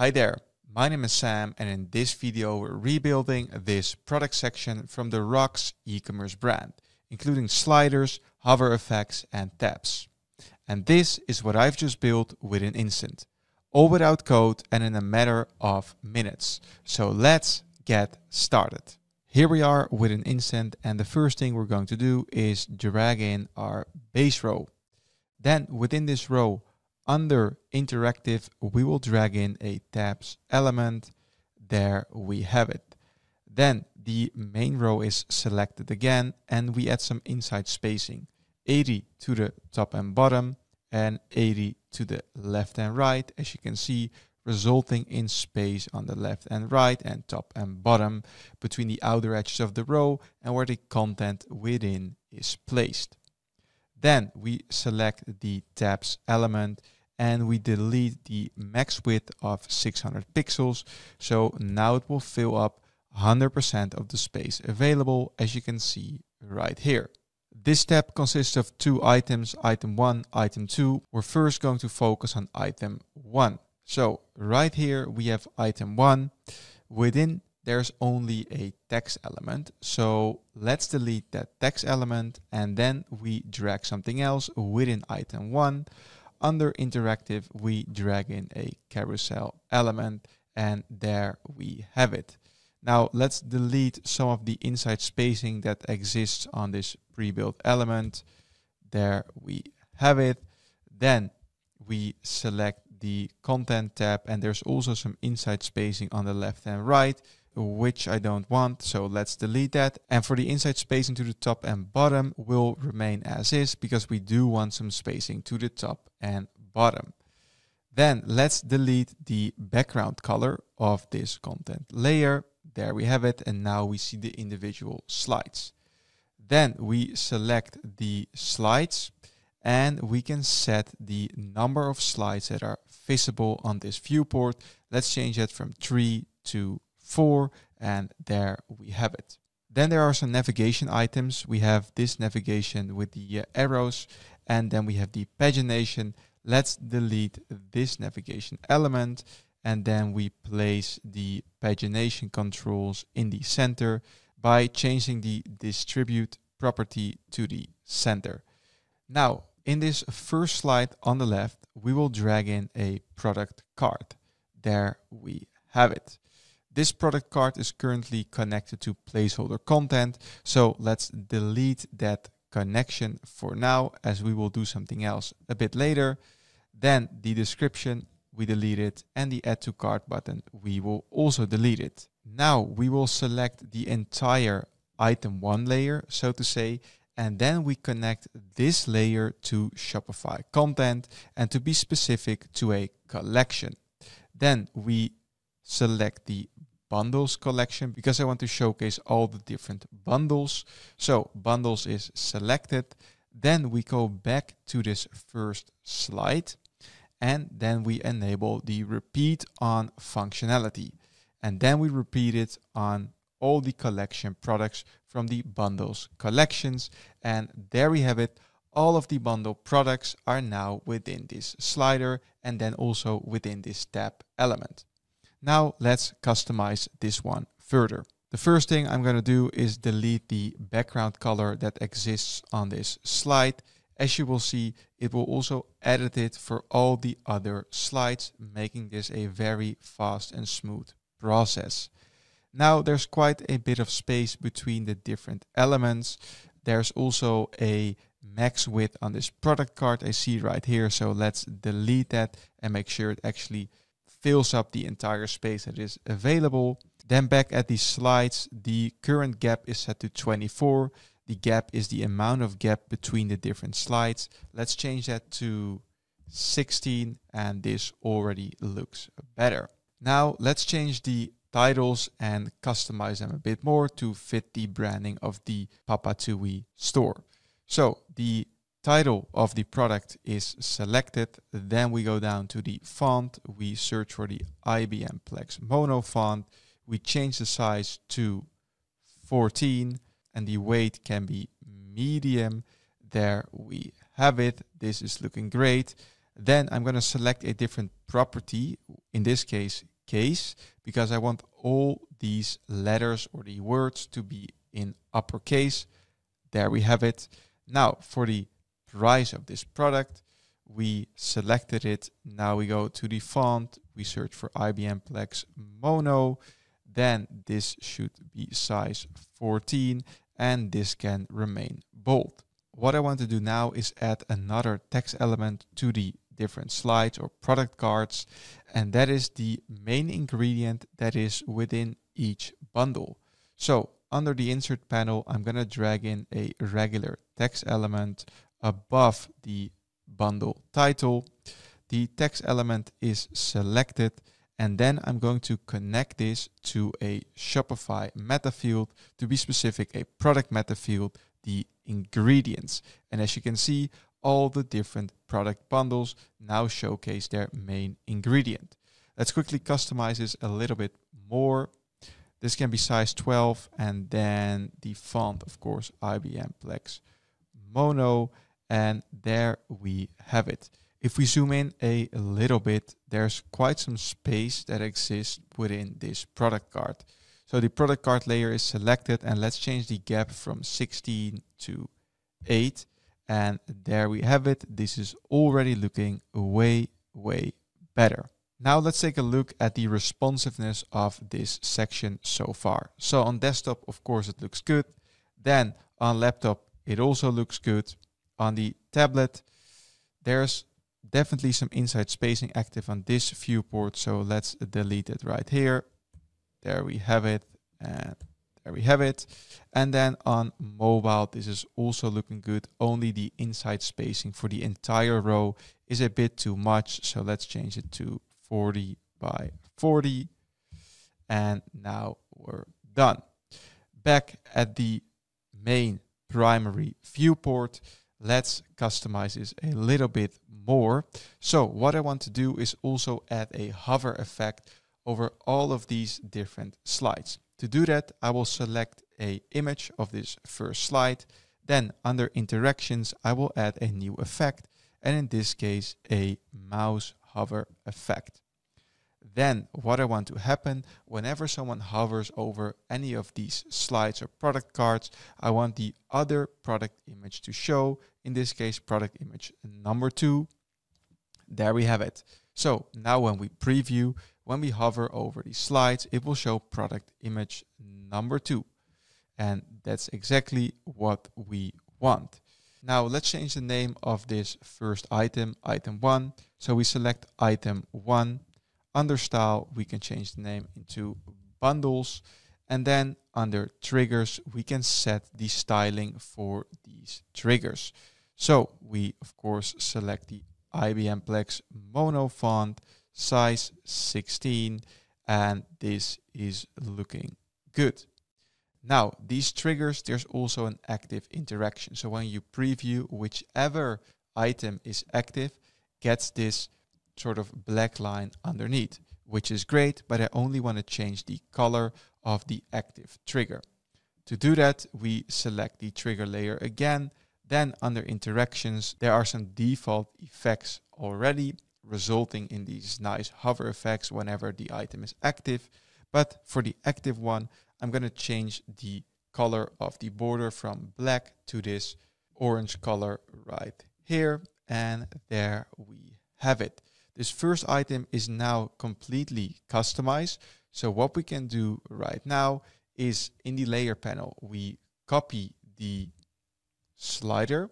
Hi there, my name is Sam, and in this video we're rebuilding this product section from the ROX e-commerce brand, including sliders, hover effects and tabs. And this is what I've just built within Instant, all without code and in a matter of minutes. So let's get started. Here we are within Instant, and the first thing we're going to do is drag in our base row. Then within this row, under interactive, we will drag in a tabs element. There we have it. Then the main row is selected again, and we add some inside spacing, 80 to the top and bottom and 80 to the left and right, as you can see, resulting in space on the left and right and top and bottom between the outer edges of the row and where the content within is placed. Then we select the tabs element and we delete the max width of 600 pixels. So now it will fill up 100% of the space available, as you can see right here. This tab consists of two items, item one, item two. We're first going to focus on item one. So right here we have item one. Within there's only a text element. So let's delete that text element, and then we drag something else within item one. Under interactive, we drag in a carousel element, and there we have it. Now let's delete some of the inside spacing that exists on this pre-built element. There we have it. Then we select the content tab, and there's also some inside spacing on the left and right, which I don't want. So let's delete that. And for the inside spacing to the top and bottom will remain as is, because we do want some spacing to the top and bottom. Then let's delete the background color of this content layer. There we have it. And now we see the individual slides. Then we select the slides, and we can set the number of slides that are visible on this viewport. Let's change that from 3 to 4, and there we have it. Then there are some navigation items. We have this navigation with the arrows, and then we have the pagination. Let's delete this navigation element, and then we place the pagination controls in the center by changing the distribute property to the center. Now, in this first slide on the left, we will drag in a product card. There we have it. This product card is currently connected to placeholder content. So let's delete that connection for now, as we will do something else a bit later. Then the description, we delete it, and the add to cart button, we will also delete it. Now we will select the entire item one layer, so to say, and then we connect this layer to Shopify content, and to be specific, to a collection. Then we select the bundles collection, because I want to showcase all the different bundles. So bundles is selected. Then we go back to this first slide, and then we enable the repeat on functionality. And then we repeat it on all the collection products from the bundles collections. And there we have it. All of the bundle products are now within this slider, and then also within this tab element. Now let's customize this one further. The first thing I'm going to do is delete the background color that exists on this slide. As you will see, it will also edit it for all the other slides, making this a very fast and smooth process. Now there's quite a bit of space between the different elements. There's also a max width on this product card I see right here. So let's delete that and make sure it actually fills up the entire space that is available. Then back at the slides, the current gap is set to 24. The gap is the amount of gap between the different slides. Let's change that to 16, and this already looks better. Now let's change the titles and customize them a bit more to fit the branding of the Papatouwe store. So the title of the product is selected. Then we go down to the font. We search for the IBM Plex Mono font. We change the size to 14, and the weight can be medium. There we have it. This is looking great. Then I'm going to select a different property, in this case, case because I want all these letters or the words to be in uppercase. There we have it. Now for the price of this product, we selected it. Now we go to the font. We search for IBM Plex Mono. Then this should be size 14 and this can remain bold. What I want to do now is add another text element to the different slides or product cards, and that is the main ingredient that is within each bundle. So under the insert panel, I'm going to drag in a regular text element above the bundle title. The text element is selected, and then I'm going to connect this to a Shopify meta field, to be specific, a product meta field, the ingredients. And as you can see, all the different product bundles now showcase their main ingredient. Let's quickly customize this a little bit more. This can be size 12, and then the font, of course, IBM Plex Mono. And there we have it. If we zoom in a little bit, there's quite some space that exists within this product card. So the product card layer is selected, and let's change the gap from 16 to 8. And there we have it. This is already looking way, way better. Now let's take a look at the responsiveness of this section so far. So on desktop, of course, it looks good. Then on laptop, it also looks good. On the tablet, there's definitely some inside spacing active on this viewport. So let's delete it right here. There we have it. And there we have it. And then on mobile, this is also looking good. Only the inside spacing for the entire row is a bit too much. So let's change it to 40 by 40. And now we're done. Back at the main primary viewport, let's customize this a little bit more. So what I want to do is also add a hover effect over all of these different slides. To do that, I will select an image of this first slide. Then under interactions, I will add a new effect. And in this case, a mouse hover effect. Then what I want to happen, whenever someone hovers over any of these slides or product cards, I want the other product image to show. In this case, product image number 2. There we have it. So now when we preview, when we hover over these slides, it will show product image number 2. And that's exactly what we want. Now let's change the name of this first item, item 1. So we select item 1. Under style, we can change the name into bundles. And then under triggers, we can set the styling for these triggers. So we, of course, select the IBM Plex Mono font, size 16, and this is looking good. Now, these triggers, there's also an active interaction. So when you preview, whichever item is active gets this sort of black line underneath, which is great, but I only want to change the color of the active trigger. To do that, we select the trigger layer again. Then under interactions, there are some default effects already, resulting in these nice hover effects whenever the item is active. But for the active one, I'm going to change the color of the border from black to this orange color right here. And there we have it. This first item is now completely customized. So what we can do right now is in the layer panel, we copy the slider,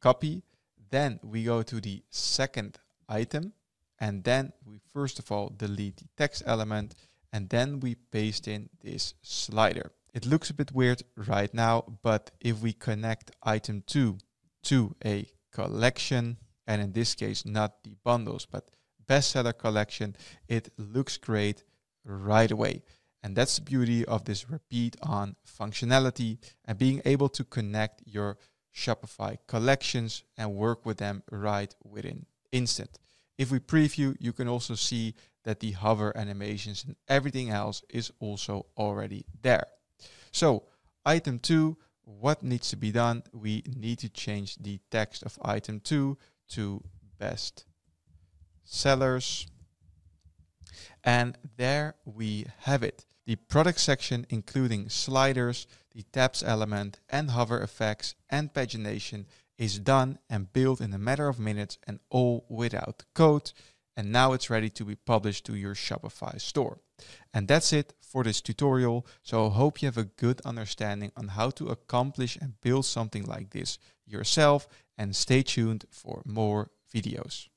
copy, then we go to the second item, and then we first of all delete the text element, and then we paste in this slider. It looks a bit weird right now, but if we connect item 2 to a collection, and in this case, not the bundles, but bestseller collection, it looks great right away. And that's the beauty of this repeat on functionality and being able to connect your Shopify collections and work with them right within Instant. If we preview, you can also see that the hover animations and everything else is also already there. So item 2, what needs to be done? We need to change the text of item 2 to best sellers. And there we have it. The product section, including sliders, the tabs element and hover effects and pagination, is done and built in a matter of minutes and all without code. And now it's ready to be published to your Shopify store. And that's it for this tutorial. So I hope you have a good understanding on how to accomplish and build something like this yourself, and stay tuned for more videos.